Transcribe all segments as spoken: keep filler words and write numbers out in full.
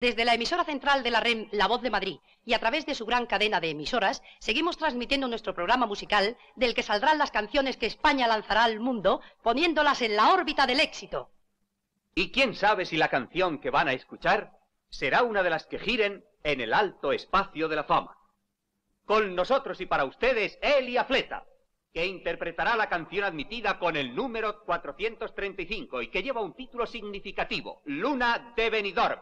Desde la emisora central de la R E N, La Voz de Madrid, y a través de su gran cadena de emisoras, seguimos transmitiendo nuestro programa musical, del que saldrán las canciones que España lanzará al mundo, poniéndolas en la órbita del éxito. Y quién sabe si la canción que van a escuchar será una de las que giren en el alto espacio de la fama. Con nosotros y para ustedes, Elia Fleta, que interpretará la canción admitida con el número cuatrocientos treinta y cinco y que lleva un título significativo, Luna de Benidorm.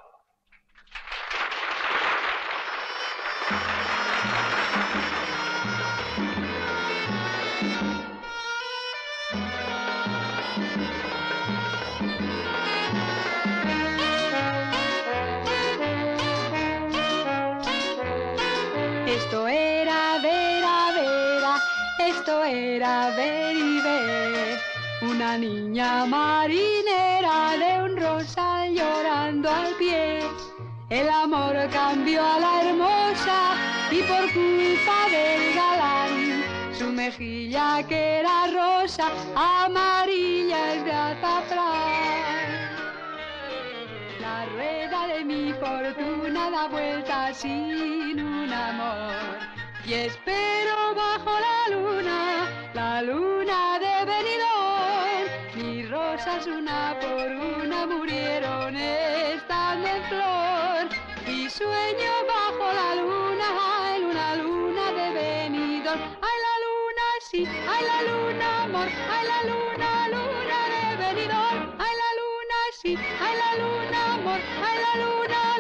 Esto era vera, vera, esto era ver y ver, una niña marinera de un rosal llorando al pie. El amor cambió a la hermosa y por culpa del galán, su mejilla que era rosa, amarilla es de azafrán. La rueda de mi fortuna da vuelta sin un amor y espero bajo la luna, la luna de Benidorm. Mis rosas una por una murieron estando en flor. Y sueño bajo la luna, ay, luna, luna de Benidorm. Ay, la luna, sí, ay, la luna, amor, ay, la luna, luna de Benidorm. Ay, la luna, sí, ay, la luna, amor, ay, la luna.